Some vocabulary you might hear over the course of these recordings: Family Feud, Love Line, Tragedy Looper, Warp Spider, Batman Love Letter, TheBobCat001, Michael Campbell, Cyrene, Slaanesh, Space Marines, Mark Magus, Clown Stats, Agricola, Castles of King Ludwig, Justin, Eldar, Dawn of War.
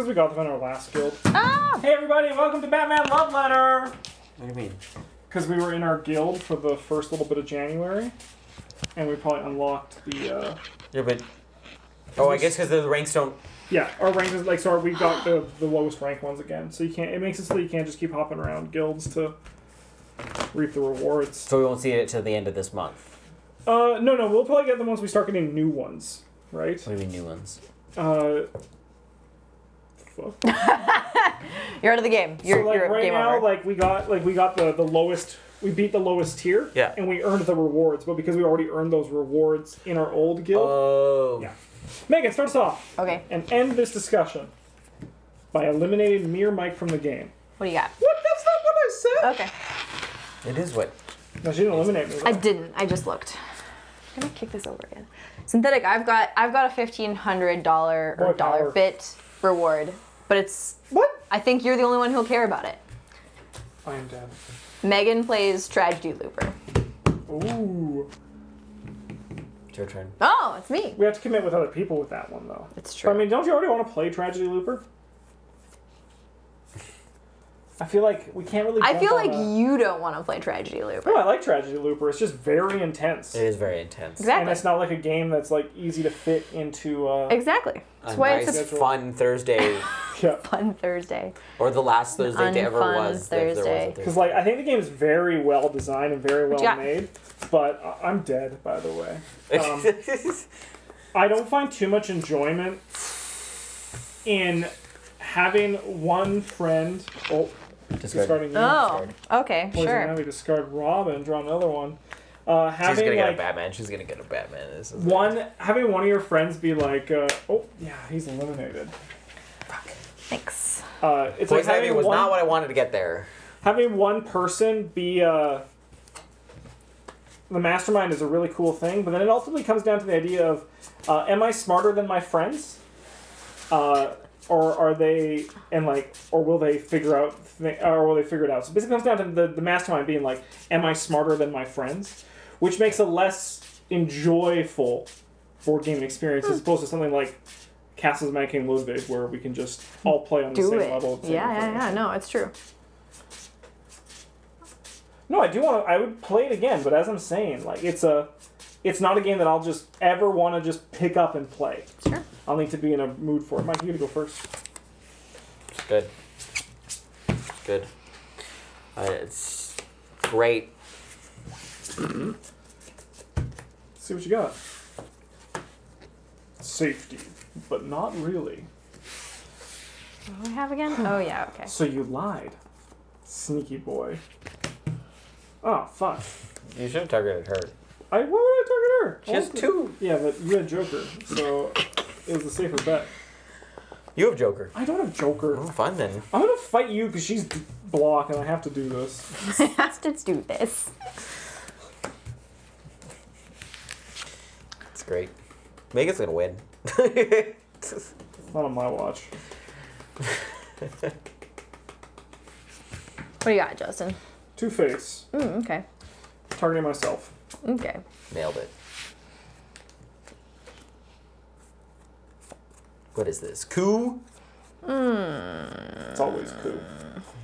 Because we got them in our last guild. Ah! Hey everybody, welcome to Batman Love Letter! What do you mean? Because we were in our guild for the first little bit of January, and we probably unlocked the, Yeah, but... Oh, I guess because the ranks don't... Yeah, our ranks is like, so we got the lowest rank ones again, so you can't, it makes it so you can't just keep hopping around guilds to reap the rewards. So we won't see it till the end of this month? No, no, we'll probably get them once we start getting new ones, right? What do you mean new ones? Fuck. You're out of the game. You're, so like, you're right game now, over. Like we got the lowest, we beat the lowest tier, yeah, and we earned the rewards, but because we already earned those rewards in our old guild. Oh. Yeah. Megan, start us off. Okay. And end this discussion by eliminating me or Mike from the game. What do you got? What? That's not what I said. Okay. It is what. No, she didn't eliminate me. Though. I didn't. I just looked. I'm gonna kick this over again. Synthetic. I've got a $1,500 or dollar bit reward, but it's what? I think you're the only one who'll care about it. I am dead. Megan plays Tragedy Looper. Ooh. It's your turn. Oh, it's me. We have to commit with other people with that one, though. It's true. But, I mean, don't you already want to play Tragedy Looper? I feel like we can't really. I feel like you don't want to play Tragedy Looper. No, I like Tragedy Looper. It's just very intense. It is very intense. Exactly. And it's not like a game that's like easy to fit into. Exactly. That's why nice, it's a fun Thursday. Yeah. Fun Thursday. Or the last Thursday it ever was. Thursday. Because like I think the game is very well designed and very well made. But I'm dead, by the way. I don't find too much enjoyment in having one friend. Oh. Discarding you. Oh, okay, poison, sure. Now we discard Robin, draw another one. Having, she's gonna get like, a Batman. She's gonna get a Batman. This is one like... having one of your friends be like, oh yeah, he's eliminated. Fuck. Thanks. It's poison like ivy was one, not what I wanted to get there. Having one person be the mastermind is a really cool thing, but then it ultimately comes down to the idea of, am I smarter than my friends? Or are they, and like, or will they figure out, or will they figure it out? So basically it comes down to the mastermind being like, am I smarter than my friends? Which makes it less enjoyable board game experience as opposed to something like Castles of King Ludwig, where we can just all play on the same level. Yeah, no, it's true. No, I do want to, I would play it again, but as I'm saying, like, it's not a game that I'll just ever want to just pick up and play. Sure. I'll need to be in a mood for it. Mike, you gotta go first. Good. Good. It's great. Let's see what you got. Safety, but not really. What do we have again? Oh, yeah, okay. So you lied, sneaky boy. Oh, fuck. You should have targeted her. Why would I target her? She has two. Yeah, but you had Joker, so... It was a safer bet. You have Joker. I don't have Joker. Oh, fine then. I'm gonna fight you because she's block and I have to do this. I have to do this. It's great. Megan's gonna win. Not on my watch. What do you got, Justin? Two-Face. Okay. Targeting myself. Okay. Nailed it. What is this? Coup? Mm. It's always coup.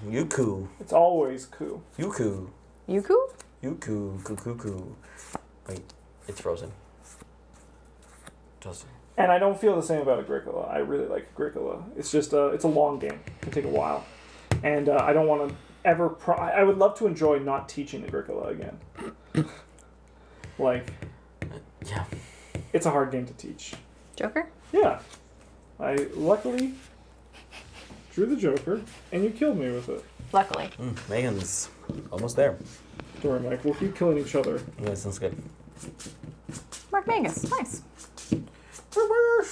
You coup. It's always coup. You coup. You coup? You coup. Coup, coup, coup. Wait, it's frozen. Justin. And I don't feel the same about Agricola. I really like Agricola. It's just it's a long game. It can take a while. And I don't want to ever... I would love to enjoy not teaching Agricola again. Like... Yeah. It's a hard game to teach. Joker? Yeah. I luckily drew the Joker, and you killed me with it. Luckily. Megan's almost there. Don't worry, Mike. We'll keep killing each other. Yeah, sounds good. Mark Magus. Nice. Oh.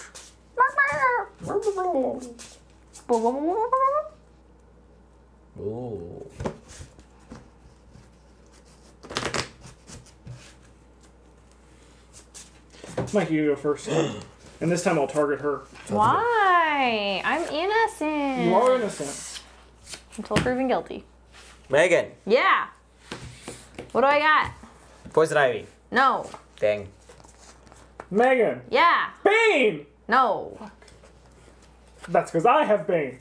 Mike, you go first. And this time I'll target her. Why? I'm innocent. You are innocent. Until proven guilty. Megan. Yeah. What do I got? Poison Ivy. No. Dang. Megan. Yeah. Bane. No. That's because I have Bane.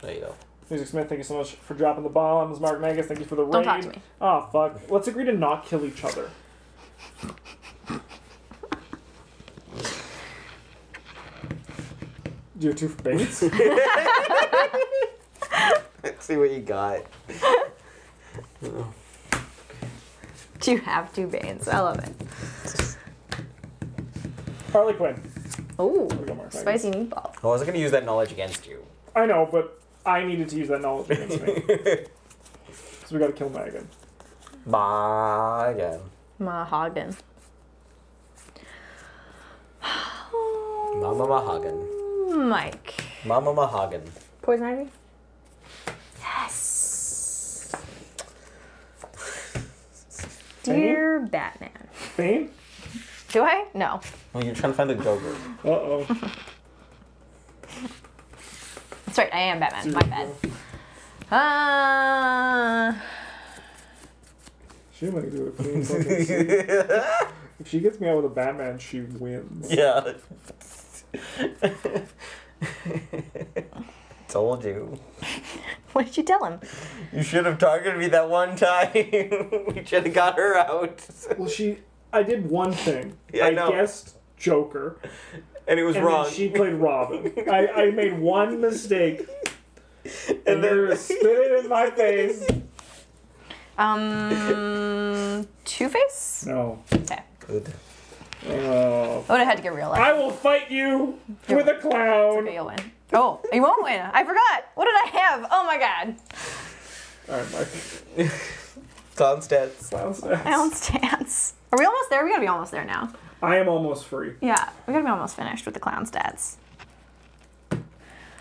There you go. Music Smith, thank you so much for dropping the bombs. Mark Magus, thank you for the raid. Don't talk to me. Oh, fuck. Let's agree to not kill each other. Do you have two for Bates? Let's see what you got. Oh. Do you have two Banes? I love it. Harley Quinn. Oh, spicy meatball. Oh, I wasn't going to use that knowledge against you. I know, but I needed to use that knowledge against me. So we got to kill Magan. Magan. Mahagan. Mama Mahagan. Mike. Mama Mahagan. Poison Ivy? Yes. Dear Batman. Bane? Do I? No. Well, you're trying to find the Joker. Uh-oh. That's right, I am Batman. My bad. She might do it. If she gets me out with a Batman, she wins. Yeah. Told you. What did you tell him? You should have targeted me that one time. You should have got her out. Well, she... I did one thing. Yeah, I guessed Joker. And it was wrong. Then she played Robin. I made one mistake. And then spit it in my face. Two-Face? No. Okay. Good. I would have had to get real life. I will fight you with a clown. Okay, you'll win. Oh, you won't win. I forgot. What did I have? Oh my god. Alright, Mike. Clown stats. Clown stats. Clown stats. Are we almost there? We gotta be almost there now. I am almost free. Yeah, we gotta be almost finished with the clown stats.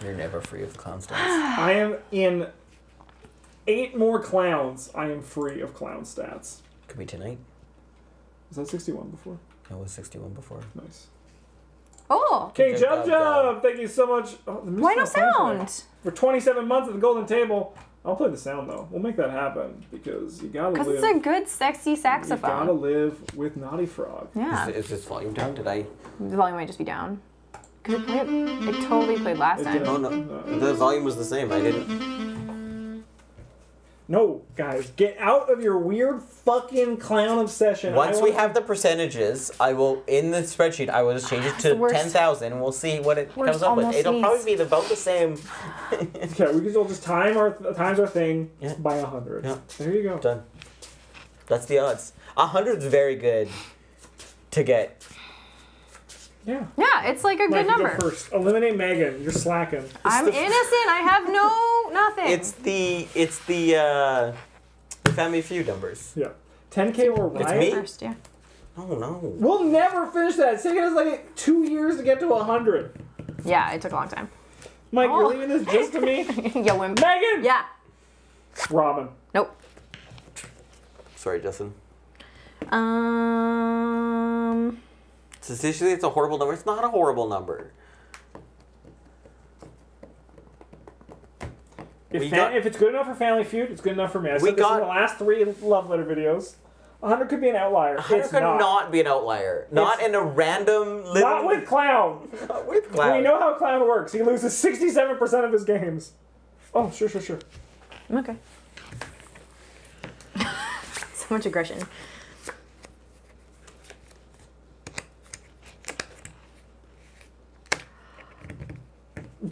You're never free of clown stats. I am in 8 more clowns. I am free of clown stats. Could be tonight. Was that 61 before? That was 61 before. Nice. Oh! King Jub Jub! Thank you so much. Oh, why no sound? For 27 months at the Golden Table. I'll play the sound though. We'll make that happen because you gotta live. Because it's a good, sexy saxophone. You gotta live with Naughty Frog. Yeah. Is this volume down today? The volume might just be down. Because it totally played last time. Oh, no. The volume was the same. I didn't. No, guys, get out of your weird fucking clown obsession. Once we have the percentages, I will, in the spreadsheet, I will just change it to 10,000 and we'll see what it comes up with. It'll probably be about the same. Okay, we can all just times our thing by 100. Yeah. There you go. Done. That's the odds. 100 is very good to get. Yeah. Yeah, it's like a good number. Go first. Eliminate Megan. You're slacking. I'm innocent. I have nothing. It's the Family Feud numbers. Yeah. 10K or what? It's me? First, yeah. Oh no. We'll never finish that. It's taken us like 2 years to get to 100. Yeah, it took a long time. Mike, you're leaving this just to me? Yo, wimp. Megan! Yeah. Robin. Nope. Sorry, Justin. Statistically, it's a horrible number. It's not a horrible number. If it's good enough for Family Feud, it's good enough for me. I said this in the last 3 Love Letter videos. 100 could be an outlier. 100 could not be an outlier. Not in a random... Not with Clown. Not with Clown. We know how Clown works. He loses 67% of his games. Oh, sure, sure, sure. Okay. So much aggression.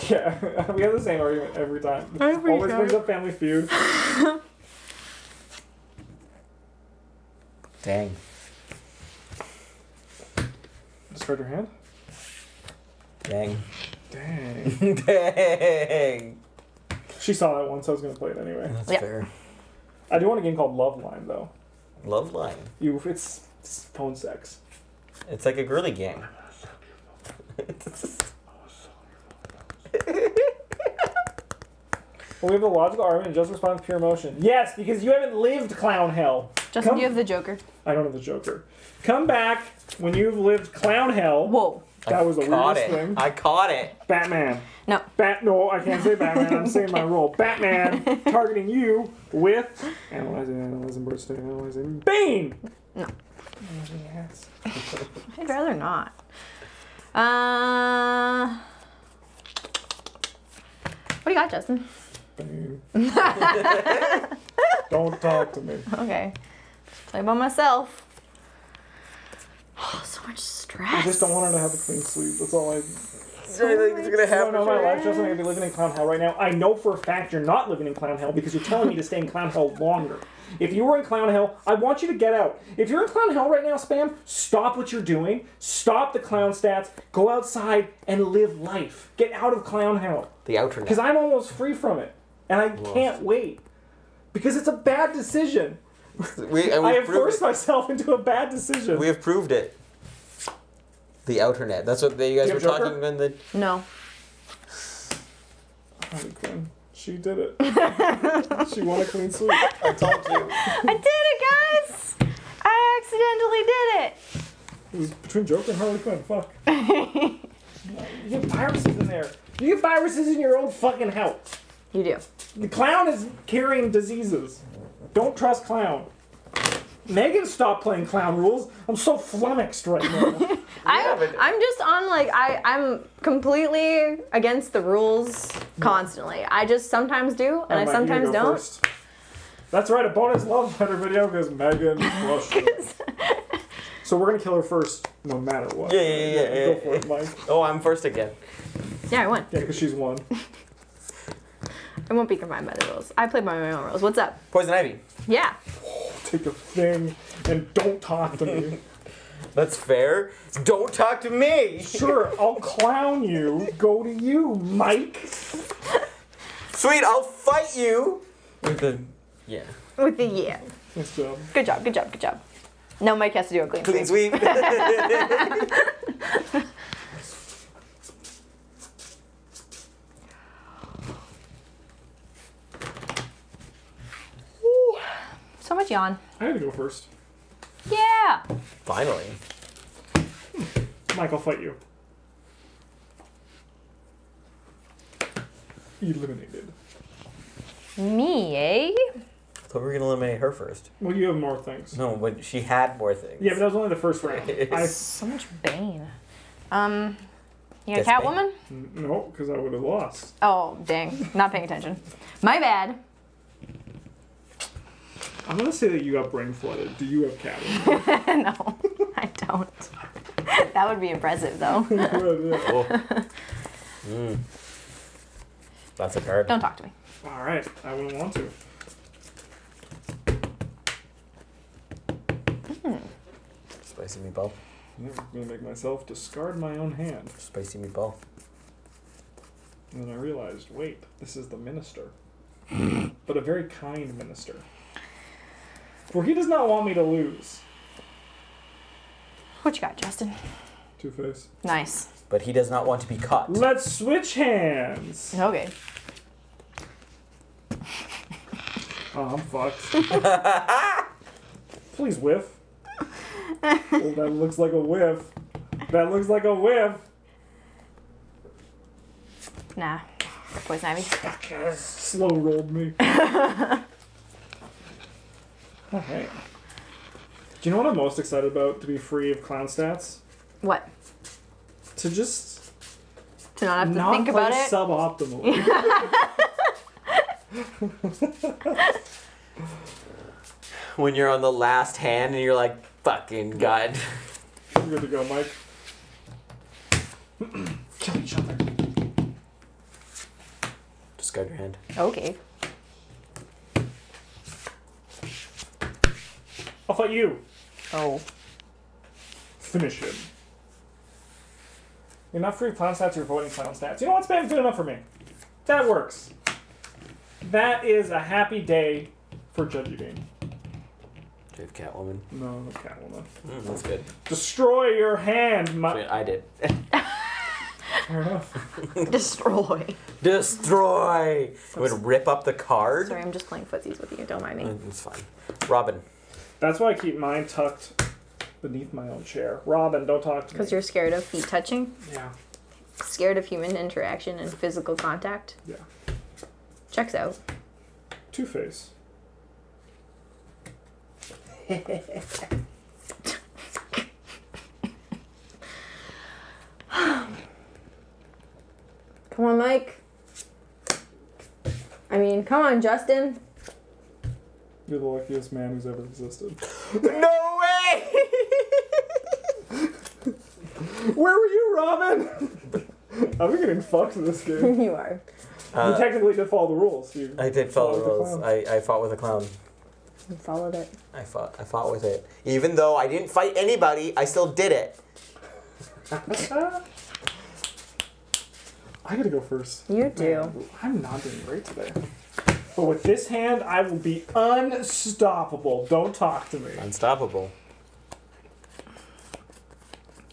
Yeah, we have the same argument every time. Always brings up Family Feud. Dang. Discard your hand? Dang. Dang. Dang. She saw that once, so I was going to play it anyway. That's fair. I do want a game called Love Line, though. Love Line? It's phone sex. It's like a girly game. Well, we have a logical argument. Just responds to pure emotion. Yes, because you haven't lived clown hell. Justin, do you have the Joker? I don't have the Joker. Come back when you've lived clown hell. Whoa. That was the weirdest thing. I caught it. Batman. No. No, I can't say Batman. I'm saying my role. Batman targeting you with analyzing. Bane. No. Yes. I'd rather not. What do you got, Justin? Don't talk to me. Okay. Play by myself. Oh, so much stress. I just don't want her to have a clean sleep. That's all I... So anything's gonna happen. No, no, my life, Justin, I'm gonna be living in clown hell right now. I know for a fact you're not living in clown hell because you're telling me to stay in clown hell longer. If you were in clown hell, I want you to get out. If you're in clown hell right now, Spam, stop what you're doing. Stop the clown stats. Go outside and live life. Get out of clown hell. The outro. Because I'm almost free from it, and I can't wait. Because it's a bad decision. I have forced myself into a bad decision. We have proved it. The outernet. That's what you guys were talking about. No. She did it. She won a clean sweep. I told you. I did it, guys. I accidentally did it. It was between Joker and Harley Quinn. Fuck. You get viruses in there. You get viruses in your own fucking house. You do. The clown is carrying diseases. Don't trust clown. Megan, stop playing clown rules. I'm so flummoxed right now. I'm just on, like, I'm completely against the rules constantly. I just sometimes do, and I sometimes don't. First. That's right, a bonus love letter video because Megan rushed. So we're going to kill her first no matter what. Yeah, yeah, yeah. Go for it, Mike. Oh, I'm first again. Yeah, I won. Yeah, because she's won. I won't be confined by the rules. I played by my own rules. What's up? Poison Ivy. Yeah. Take a thing and don't talk to me. That's fair. Don't talk to me. Sure, I'll clown you. Go to you, Mike. Sweet, I'll fight you. With the yeah. With the yeah. Nice job. Good job. Good job. Good job. Now Mike has to do a clean sweep. So much yawn. I had to go first. Yeah. Finally. Mike, I'll fight you. Eliminated. Me, eh? So we're gonna eliminate her first. Well, you have more things. No, but she had more things. Yeah, but that was only the first round. So much Bane. You got Catwoman? No, because I would have lost. Oh, dang. Not paying attention. My bad. I'm gonna say that you got brain flooded. Do you have Catwoman? No, I don't. That would be impressive, though. That's a card. Don't talk to me. All right, I wouldn't want to. Spicy meatball. I'm gonna make myself discard my own hand. Spicy meatball. And then I realized, wait, this is the minister, but a very kind minister. For he does not want me to lose. What you got, Justin? Two-Face. Nice. But he does not want to be caught. Let's switch hands. Okay. Oh, I'm fucked. Please whiff. Oh, that looks like a whiff. That looks like a whiff. Nah. Poison Ivy. Fuck, slow rolled me. Alright. Do you know what I'm most excited about to be free of clown stats? What? To just... To not have to think about it? Not play suboptimally. When you're on the last hand and you're like, fucking God. You're good to go, Mike. Kill each other. Discard your hand. Okay. I'll fight you. Oh. Finish him. You're not free clown stats, you're avoiding clown stats. You know what? Spam's good enough for me. That works. That is a happy day for Judge Eugene. Do you have Catwoman? No, no Catwoman. That's good. Destroy your hand, my... Wait, I did. Fair enough. Destroy. Destroy! It would rip up the card. Sorry, I'm just playing footsies with you. Don't mind me. It's fine. Robin. That's why I keep mine tucked beneath my own chair. Robin, don't talk to me. Because you're scared of feet touching? Yeah. Scared of human interaction and physical contact? Yeah. Checks out. Two-Face. Come on, Mike. I mean, come on, Justin. You're the luckiest man who's ever existed. No way! Where were you, Robin? I'm getting fucked in this game. You are. You technically did follow the rules. You I did follow the rules. I fought with a clown. You followed it. I fought with it. Even though I didn't fight anybody, I still did it. I gotta go first. You do. I'm not doing great today. But with this hand, I will be unstoppable. Don't talk to me. Unstoppable.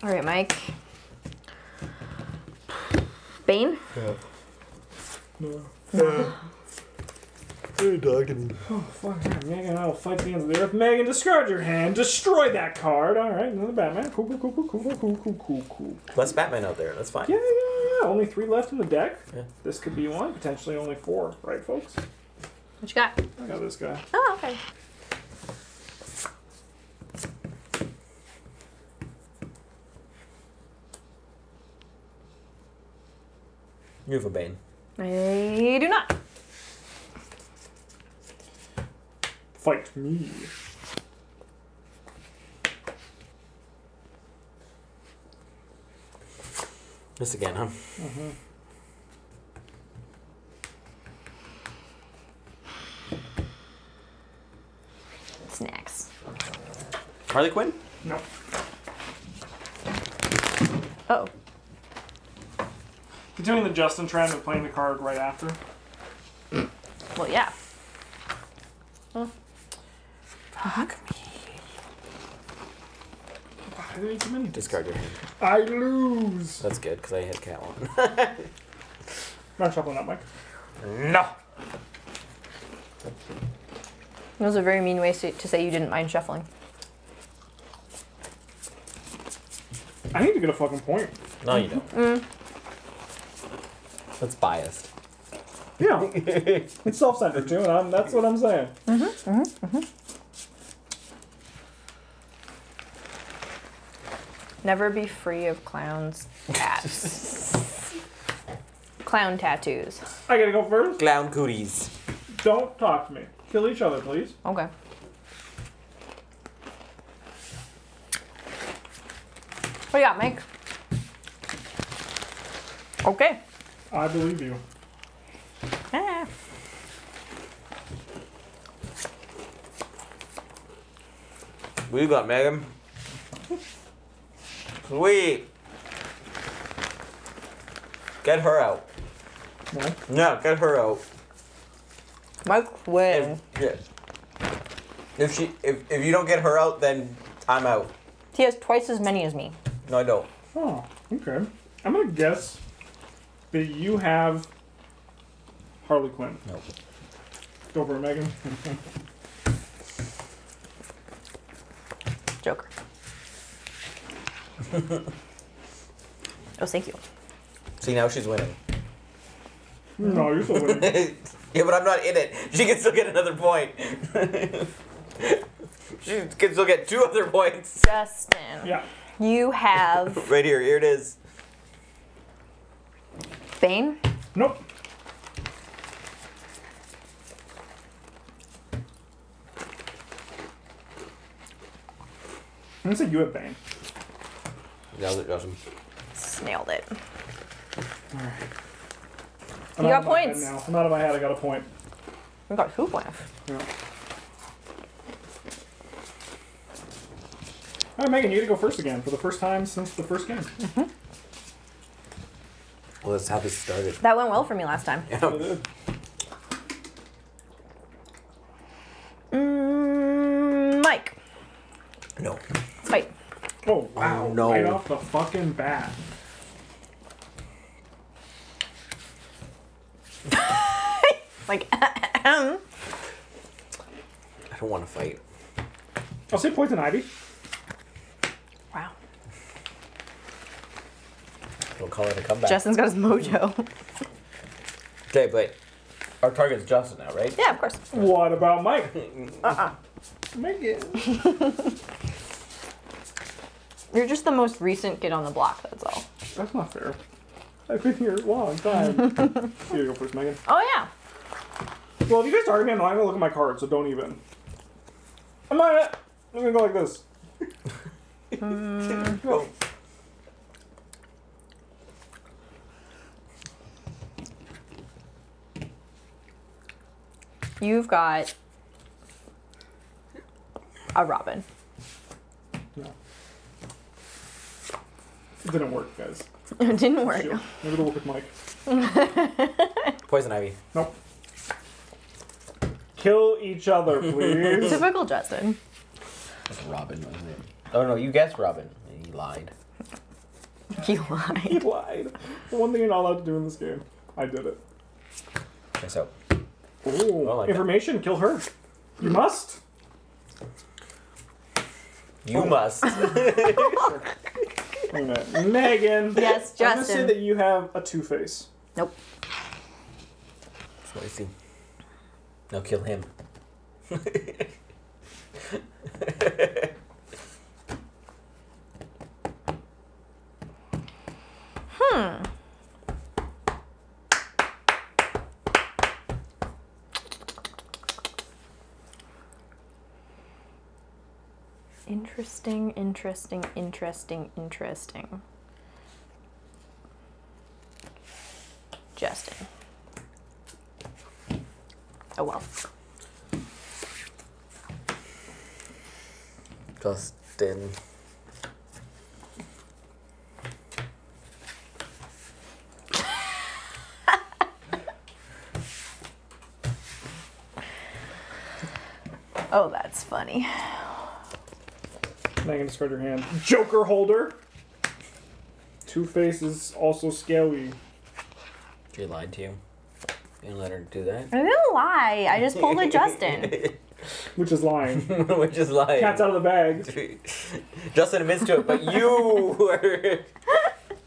All right, Mike. Bane? Yeah. No. No. You're dogging. Oh, fuck. Right. Megan, I will fight the ends of the earth. Megan, discard your hand. Destroy that card. All right, another Batman. Cool, cool, cool, cool, cool, cool, cool, cool, cool. Less Batman out there. That's fine. Yeah, yeah, yeah. Only 3 left in the deck. Yeah. This could be one. Potentially only 4. Right, folks? What you got? I got this guy. Oh, okay. You have a Bane. I do not. Fight me. This again, huh? Mm-hmm. Snacks. Harley Quinn? No. Uh oh. Doing the Justin trend of playing the card right after. Well, yeah. Well, fuck me. I didn't too many. Discard your hand. I lose. That's good because I hit cat one. Not shuffling that, Mike. No. That was a very mean way to say you didn't mind shuffling. I need to get a fucking point. No, you don't. Mm. That's biased. Yeah. It's self-centered too, and that's what I'm saying. Mm-hmm, mm-hmm, mm-hmm. Never be free of clowns' tats. Clown tattoos. I gotta go first. Clown cooties. Don't talk to me. Kill each other, please. Okay. What do you got, Mike? Okay. I believe you. Ah. We got Megan. Sweet. Get her out. What? No, get her out. Mike, win. If you don't get her out, then I'm out. She has twice as many as me. No, I don't. Oh, okay. I'm gonna guess. But you have Harley Quinn. Nope. Go for it, Megan. Joker. Oh, thank you. See, now she's winning. No, you're still winning. Yeah, but I'm not in it. She can still get another point. She can still get 2 other points. Justin. Yeah. You have... Right here. Here it is. Bane? Nope. I'm gonna say you have Bane. Nailed it, Justin. Snailed it. All right. You got points. Now. I'm out of my head. I got a point. We got 2 points. Yeah. All right, Megan, you gotta go first again for the first time since the first game. Mm-hmm. Well, that's how this started. That went well for me last time. Yeah, it did. Mike. No. Fight. Oh, wow. Oh, no. Right off the fucking bat. Like, I don't want to fight. I'll say Poison Ivy. We'll call it a comeback. Justin's got his mojo. Okay, but our target's Justin now, right? Yeah, of course. What about Mike? Uh-uh. Make it. You're just the most recent kid on the block, that's all. That's not fair. I've been here a long time. Here you go first, Megan. Oh, yeah. Well, if you guys are arguing, I'm not gonna look at my card, so don't even. I'm not. I'm gonna go like this. Go. You've got a robin. No. It didn't work, guys. It didn't work. Shoot. Maybe they'll look at Mike. Poison ivy. Nope. Kill each other, please. Typical Justin. That's Robin, wasn't it? Oh no, you guessed Robin. He lied. He lied. He lied. The one thing you're not allowed to do in this game. I did it. Okay, so. Ooh, like information, that. Kill her. You must. You must. Wait a minute. Megan. Yes, Justin. I'm gonna say that you have a Two-Face. Nope. That's what I see. No, kill him. Hmm. Interesting, interesting, interesting, interesting. Justin. Oh well. Justin. Oh, that's funny. Now you can discard your hand. Joker holder. Two-Face is also scaly. She lied to you. You didn't let her do that. I didn't lie. I just pulled a Justin. Which is lying. Which is lying. Cat's out of the bag. Justin admits to it, but you were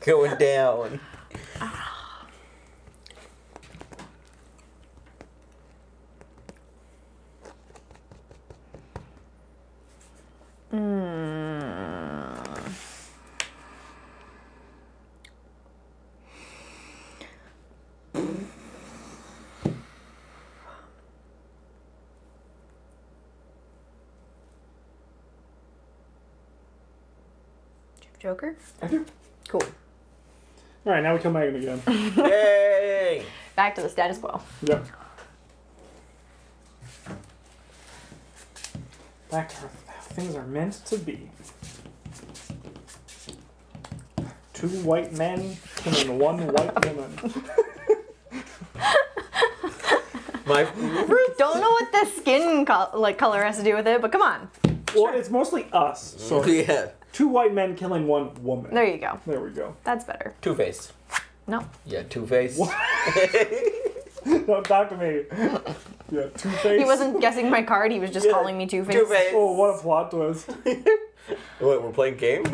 going down. Joker? I do. Cool. All right, now we kill Megan again. Yay! Back to the status quo. Yep. Back to how things are meant to be. Two white men and one white woman. My don't know what the skin color has to do with it, but come on. Well, sure. It's mostly us. So yeah. Two white men killing one woman. There you go. There we go. That's better. Two-Face. No. Yeah, Two-Face. Don't talk to me. Yeah, Two-Face. He wasn't guessing my card. He was just calling me Two-Face. Two-Face. Oh, what a plot twist. What, we're playing game?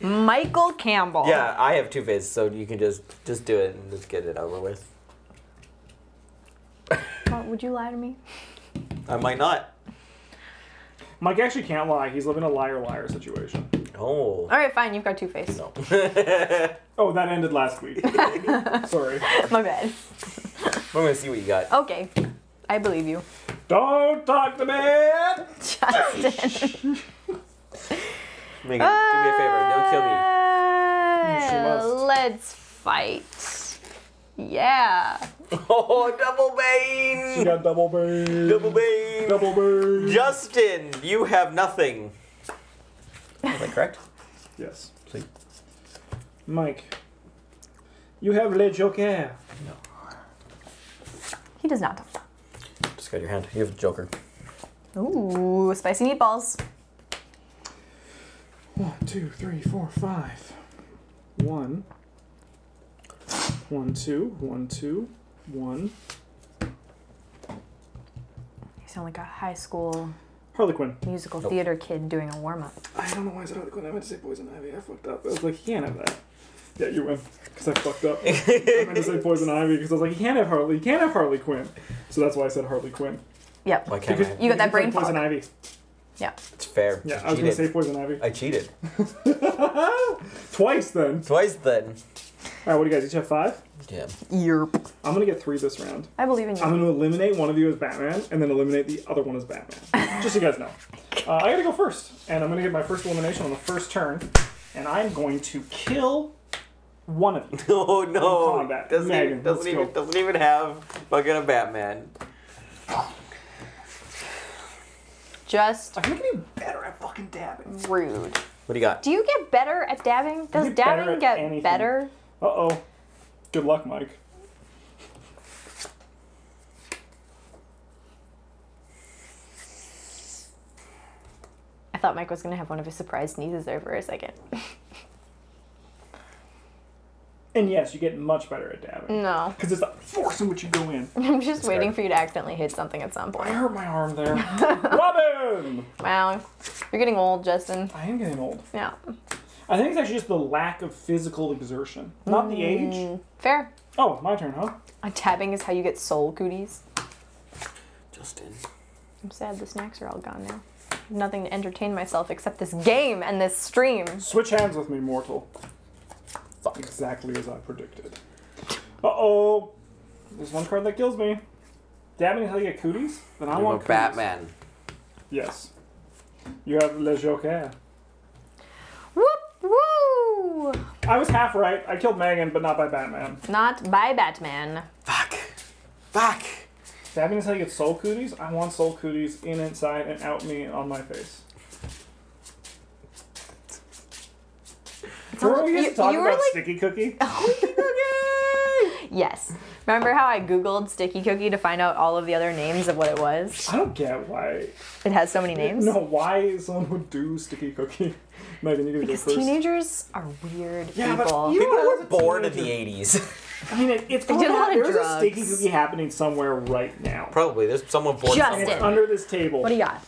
Michael Campbell. Yeah, I have Two-Face, so you can just do it and just get it over with. Would you lie to me? I might not. Mike actually can't lie. He's living a liar-liar situation. Oh. All right, fine. You've got Two-Face. No. Oh, that ended last week. Sorry. My bad. We're going to see what you got. Okay. I believe you. Don't talk to me! Justin. Megan, do me a favor. Don't kill me. You sure must. Let's fight. Yeah. Oh, double bane! She got double bane. Double bane. Double bane. Justin, you have nothing. Is that correct? Yes. Please. Mike, you have Le Joker. No. He does not. Just got your hand. You have a Joker. Ooh, spicy meatballs. 1, 2, 3, 4, 5. 1. 1, 2, 1, 2, 1. You sound like a high school Harlequin musical theater kid doing a warm up. I don't know why I said Harlequin. I meant to say Poison Ivy. I fucked up. I was like, he can't have that. Yeah, you win. Because I fucked up. I meant to say Poison Ivy because I was like, he can't have Harley. He can't have Harley Quinn. So that's why I said Harley Quinn. Yep. Why can't I? You got that brain fog. Poison Ivy. Yeah. It's fair. Yeah, I was going to say Poison Ivy. I cheated. Twice then. All right, what do you guys each have? 5? Yeah. Yerp. I'm gonna get three this round. I believe in you. I'm gonna eliminate one of you as Batman, and then eliminate the other one as Batman. Just so you guys know. I gotta go first, and I'm gonna get my first elimination on the first turn, and I'm going to kill one of you. Oh no! In combat. Doesn't even have fucking a Batman. Just. I'm making you better at fucking dabbing. Rude. What do you got? Do you get better at dabbing? Does dabbing get better? Uh oh. Good luck, Mike. I thought Mike was going to have one of his surprise sneezes there for a second. And yes, you get much better at dabbing. No. Because it's the force in which you go in. I'm just waiting for you to accidentally hit something at some point. I hurt my arm there. Robin! Wow. You're getting old, Justin. I am getting old. Yeah. I think it's actually just the lack of physical exertion. Not the age. Fair. Oh, my turn, huh? Tabbing is how you get soul cooties. Justin. I'm sad the snacks are all gone now. I have nothing to entertain myself except this game and this stream. Switch hands with me, mortal. Fuck. Exactly as I predicted. Uh-oh. There's one card that kills me. Dabbing is how you get cooties? Then I want cooties. Batman. Yes. You have Le Joker. Woo! I was half right. I killed Megan, but not by Batman. Not by Batman. Fuck. Fuck. Dabbing is how you get soul cooties? I want soul cooties in, inside, and out me on my face. Remember we used to talk about Sticky Cookie? Sticky Cookie! Yes. Remember how I googled Sticky Cookie to find out all of the other names of what it was? I don't get why. It has so many names? No, why someone would do Sticky Cookie. Megan, you're gonna go first. Teenagers are weird people. But people were born in the 80s. I mean, it's going on. There's a Sticky Cookie happening somewhere right now. Probably. There's someone born somewhere. Under this table. What do you got?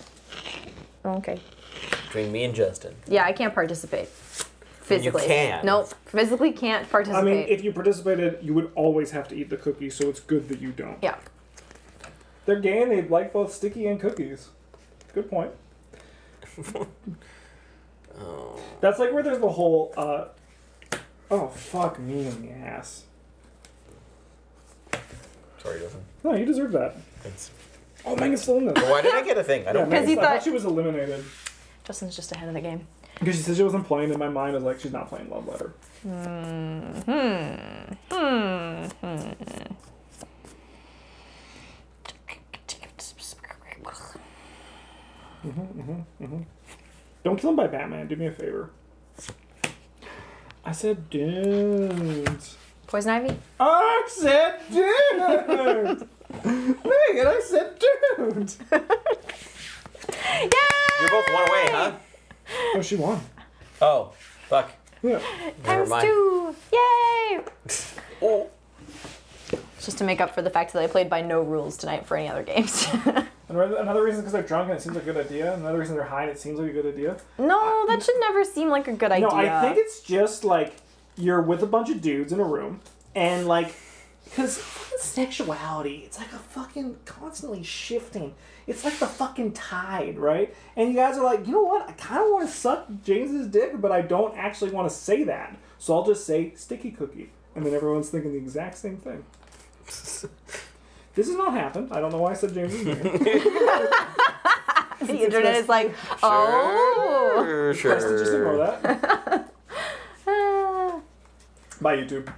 Okay. Between me and Justin. Yeah, I can't participate. Physically. You can. Nope. Physically can't participate. I mean, if you participated, you would always have to eat the cookie, so it's good that you don't. Yeah. They're gay and they like both sticky and cookies. Good point. Oh. That's like where there's the whole, oh, fuck me in the ass. Sorry, Justin. No, you deserve that. Thanks. Oh, Megan's still in there. Why did I get a thing? I don't know. I thought she was eliminated. Justin's just ahead of the game. Because she said she wasn't playing, in my mind, I was like, she's not playing Love Letter. Don't kill him by Batman. Do me a favor. I said dudes. Poison Ivy? I said dudes! Megan, I said dudes! Yay! You're both one away, huh? Oh, she won. Oh, fuck. Yeah. Times 2. Yay! Oh. Just to make up for the fact that I played by no rules tonight for any other games. Another reason is because they're drunk and it seems like a good idea. Another reason they're high and it seems like a good idea. No, that should never seem like a good idea. No, I think it's just like you're with a bunch of dudes in a room and like, because sexuality, it's like a fucking constantly shifting. It's like the fucking tide, right? And you guys are like, you know what? I kind of want to suck James's dick, but I don't actually want to say that. So I'll just say sticky cookie. And then everyone's thinking the exact same thing. This has not happened. I don't know why I said James's name. The internet is like, oh. Sure. Just ignore that. Bye, YouTube.